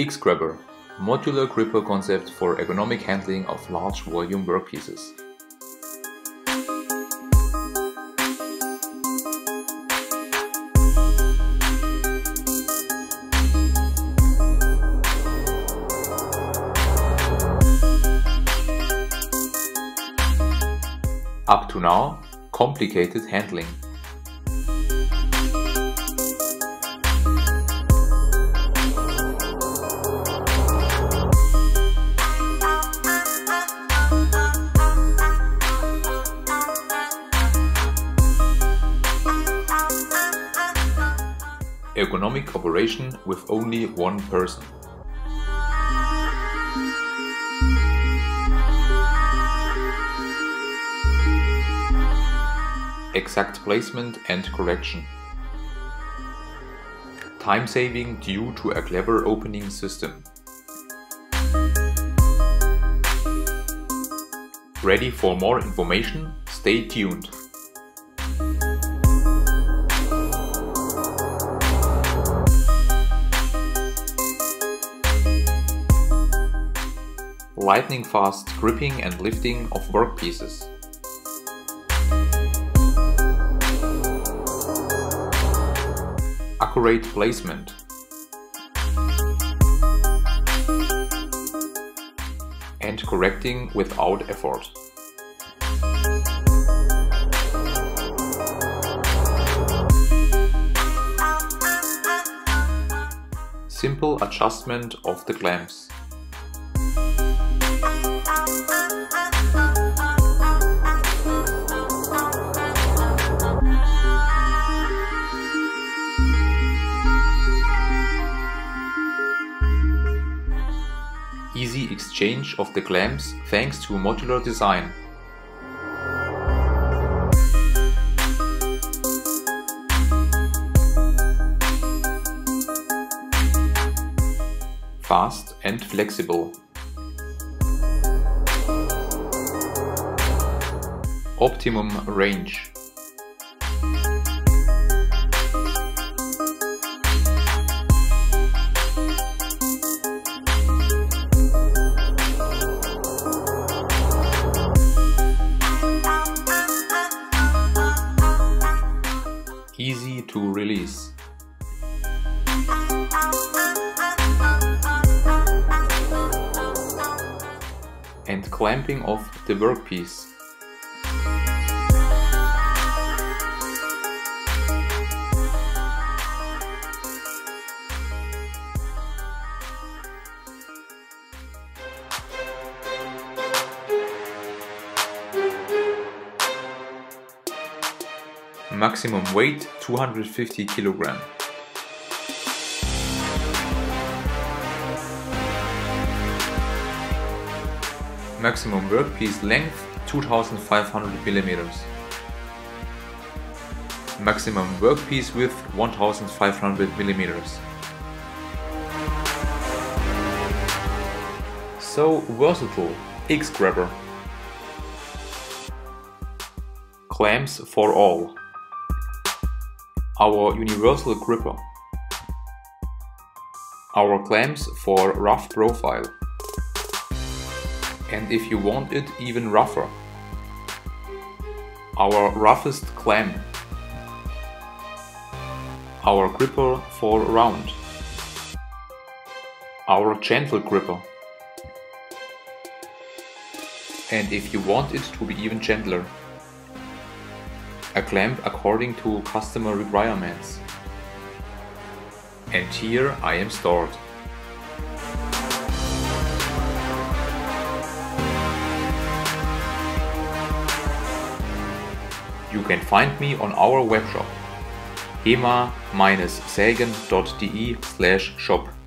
X-Grabber, modular gripper concept for ergonomic handling of large volume workpieces. Up to now, complicated handling. Ergonomic operation with only one person. Exact placement and correction. Time saving due to a clever opening system. Ready for more information? Stay tuned. Lightning fast gripping and lifting of workpieces. Accurate placement. And correcting without effort. Simple adjustment of the clamps. Easy exchange of the clamps thanks to modular design. Fast and flexible. Optimum range. Easy to release. And clamping off the workpiece. Maximum weight 250 kg. Maximum workpiece length 2500 mm. Maximum workpiece width 1500 mm. So versatile, X-Grabber. Clamps for all. Our universal gripper. Our clamps for rough profile. And if you want it even rougher, our roughest clamp. Our gripper for round. Our gentle gripper. And if you want it to be even gentler, a clamp according to customer requirements. And here I am stored. You can find me on our webshop hema-sägen.de/shop.